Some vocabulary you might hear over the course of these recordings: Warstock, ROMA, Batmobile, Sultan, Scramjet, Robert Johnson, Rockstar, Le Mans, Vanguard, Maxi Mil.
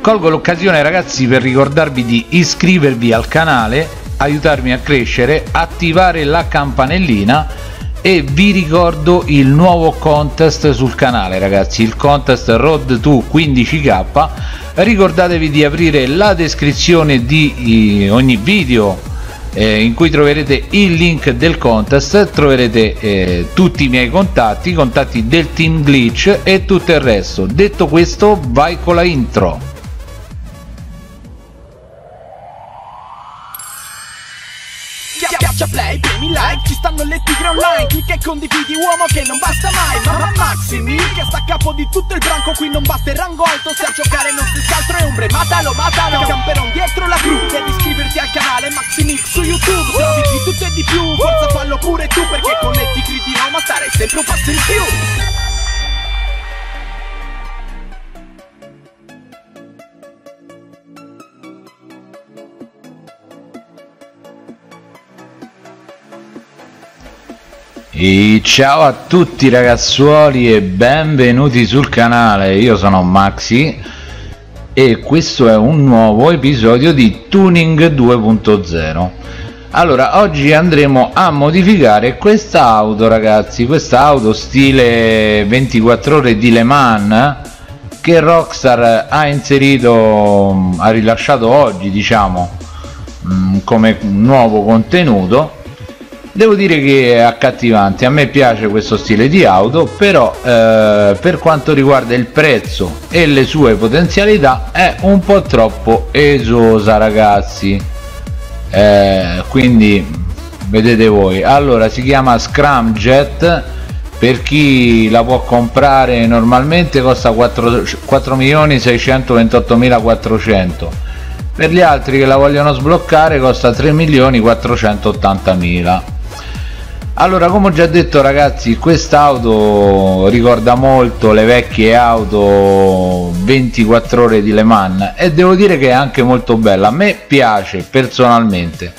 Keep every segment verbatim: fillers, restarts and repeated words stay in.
Colgo l'occasione ragazzi per ricordarvi di iscrivervi al canale, aiutarmi a crescere, attivare la campanellina, e vi ricordo il nuovo contest sul canale ragazzi, il contest Road to quindici K. Ricordatevi di aprire la descrizione di ogni video eh, in cui troverete il link del contest, troverete eh, tutti i miei contatti, i contatti del team Glitch e tutto il resto. Detto questo, vai con la intro. Play, premi like, ci stanno le tigre online, clicca e condividi uomo che non basta mai. Mamma Maxi Mil che sta a capo di tutto il branco, qui non basta il rango alto, se a giocare non si altro è ombre, matalo, matalo, camperon dietro la cru. Devi iscriverti al canale Maxi Mil su YouTube, se avvicini tutto e di più, forza fallo pure tu, perché con le tigre di Roma stare sempre un passo in più. E ciao a tutti ragazzuoli e benvenuti sul canale, io sono Maxi e questo è un nuovo episodio di Tuning due punto zero. Allora, oggi andremo a modificare questa auto ragazzi, questa auto stile ventiquattro ore di Le Mans che Rockstar ha inserito, ha rilasciato oggi diciamo come nuovo contenuto. Devo dire che è accattivante, a me piace questo stile di auto, però eh, per quanto riguarda il prezzo e le sue potenzialità è un po' troppo esosa ragazzi, eh, quindi vedete voi. Allora, si chiama Scramjet, per chi la può comprare normalmente costa quattro milioni seicentoventottomilaquattrocento, per gli altri che la vogliono sbloccare costa tre milioni quattrocentottantamila. Allora, come ho già detto ragazzi, quest'auto ricorda molto le vecchie auto ventiquattro ore di Le Mans e devo dire che è anche molto bella, a me piace personalmente,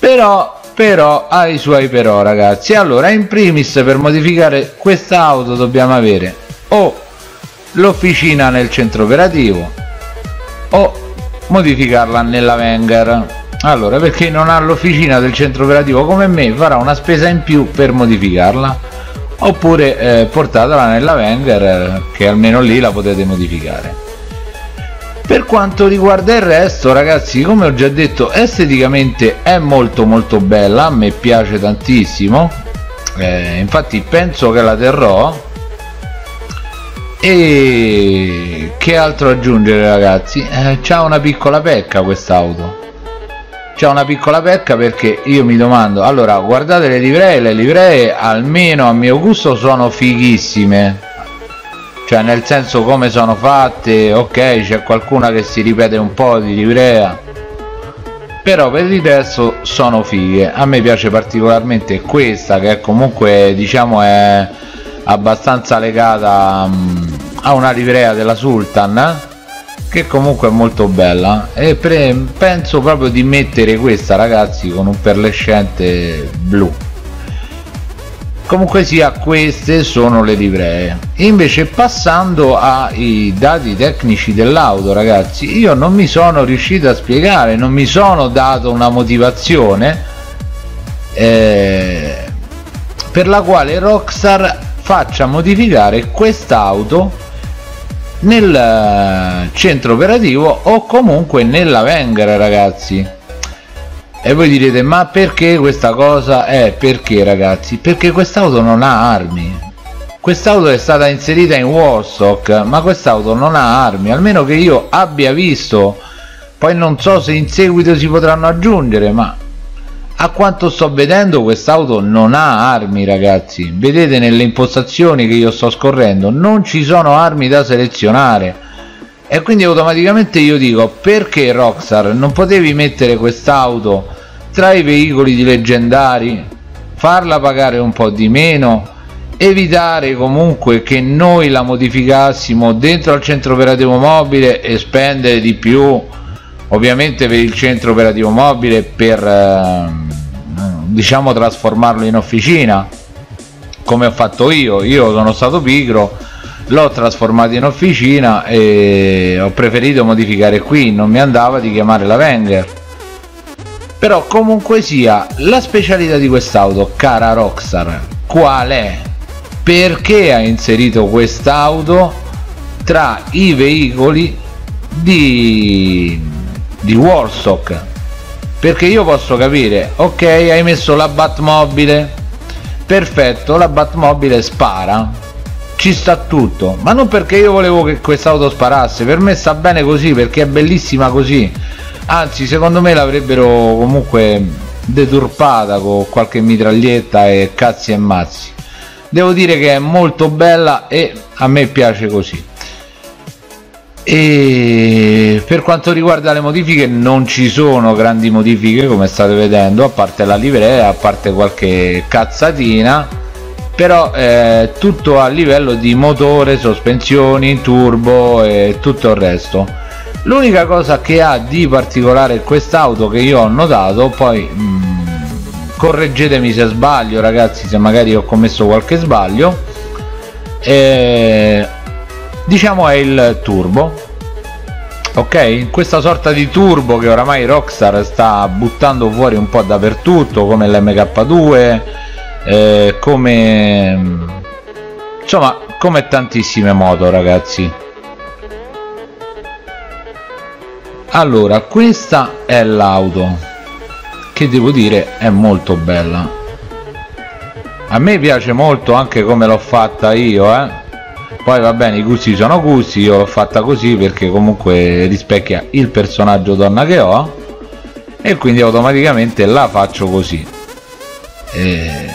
però però ha i suoi però ragazzi. Allora, in primis per modificare questa auto dobbiamo avere o l'officina nel centro operativo o modificarla nella Vanguard. Allora, per chi non ha l'officina del centro operativo come me farà una spesa in più per modificarla, oppure eh, portatela nella Vanguard che almeno lì la potete modificare. Per quanto riguarda il resto ragazzi, come ho già detto, esteticamente è molto molto bella, a me piace tantissimo, eh, infatti penso che la terrò. E che altro aggiungere ragazzi, eh, c'ha una piccola pecca quest'auto. C'è una piccola pecca perché io mi domando, allora guardate le livree, le livree almeno a mio gusto sono fighissime, cioè nel senso come sono fatte, ok c'è qualcuna che si ripete un po' di livrea, però per il resto sono fighe. A me piace particolarmente questa che comunque diciamo è abbastanza legata a una livrea della Sultan, eh? Che comunque è molto bella, e pre penso proprio di mettere questa ragazzi con un perlescente blu. Comunque sia, queste sono le livree. Invece passando ai dati tecnici dell'auto ragazzi, io non mi sono riuscito a spiegare, non mi sono dato una motivazione eh, per la quale Rockstar faccia modificare quest'auto nel centro operativo o comunque nella Vanguard ragazzi. E voi direte, ma perché questa cosa? È perché ragazzi, perché quest'auto non ha armi, quest'auto è stata inserita in Warstock ma quest'auto non ha armi, almeno che io abbia visto, poi non so se in seguito si potranno aggiungere, ma a quanto sto vedendo quest'auto non ha armi ragazzi. Vedete nelle impostazioni che io sto scorrendo non ci sono armi da selezionare, e quindi automaticamente io dico, perché Rockstar non potevi mettere quest'auto tra i veicoli di leggendari, farla pagare un po' di meno, evitare comunque che noi la modificassimo dentro al centro operativo mobile e spendere di più ovviamente per il centro operativo mobile, per eh, diciamo trasformarlo in officina come ho fatto io. Io sono stato pigro l'ho trasformato in officina e ho preferito modificare qui, non mi andava di chiamare la Vanguard. Però comunque sia, la specialità di quest'auto, cara Rockstar, qual è? Perché ha inserito quest'auto tra i veicoli di, di Warstock? Perché io posso capire, ok, hai messo la Batmobile, perfetto, la Batmobile spara, ci sta tutto, ma non perché io volevo che quest'auto sparasse, per me sta bene così, perché è bellissima così, anzi secondo me l'avrebbero comunque deturpata con qualche mitraglietta e cazzi e mazzi. Devo dire che è molto bella e a me piace così. E per quanto riguarda le modifiche, non ci sono grandi modifiche come state vedendo, a parte la livrea, a parte qualche cazzatina, però eh, tutto a livello di motore, sospensioni, turbo e tutto il resto. L'unica cosa che ha di particolare quest'auto, che io ho notato, poi mh, correggetemi se sbaglio ragazzi, se magari ho commesso qualche sbaglio, eh, diciamo è il turbo, ok? Questa sorta di turbo che oramai Rockstar sta buttando fuori un po' dappertutto, come l'M K due, eh, come insomma come tantissime moto ragazzi. Allora, questa è l'auto che devo dire è molto bella, a me piace molto anche come l'ho fatta io, eh poi va bene, i gusti sono gusti, io l'ho fatta così perché comunque rispecchia il personaggio donna che ho e quindi automaticamente la faccio così. E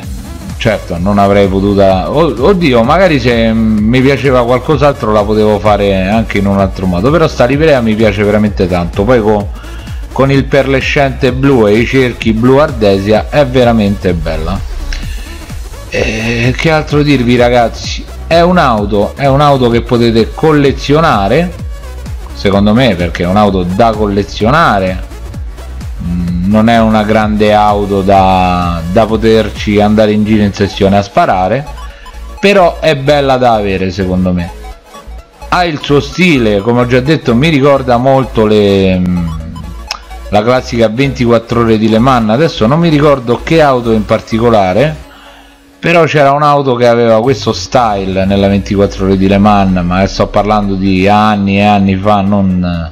certo non avrei potuta, oddio, magari se mi piaceva qualcos'altro la potevo fare anche in un altro modo, però sta livrea mi piace veramente tanto, poi con, con il perlescente blu e i cerchi blu ardesia è veramente bella. E che altro dirvi ragazzi, è un'auto, è un'auto che potete collezionare secondo me, perché è un'auto da collezionare, non è una grande auto da, da poterci andare in giro in sessione a sparare, però è bella da avere secondo me, ha il suo stile, come ho già detto mi ricorda molto le, la classica ventiquattro ore di Le Mans, adesso non mi ricordo che auto in particolare, però c'era un'auto che aveva questo style nella ventiquattro ore di Le Mans, ma sto parlando di anni e anni fa, non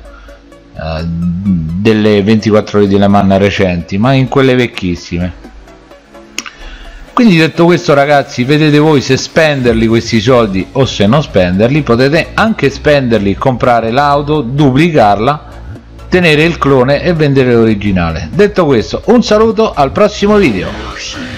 eh, delle ventiquattro ore di Le Mans recenti, ma in quelle vecchissime. Quindi detto questo ragazzi, vedete voi se spenderli questi soldi o se non spenderli, potete anche spenderli, comprare l'auto, duplicarla, tenere il clone e vendere l'originale. Detto questo, un saluto, al prossimo video!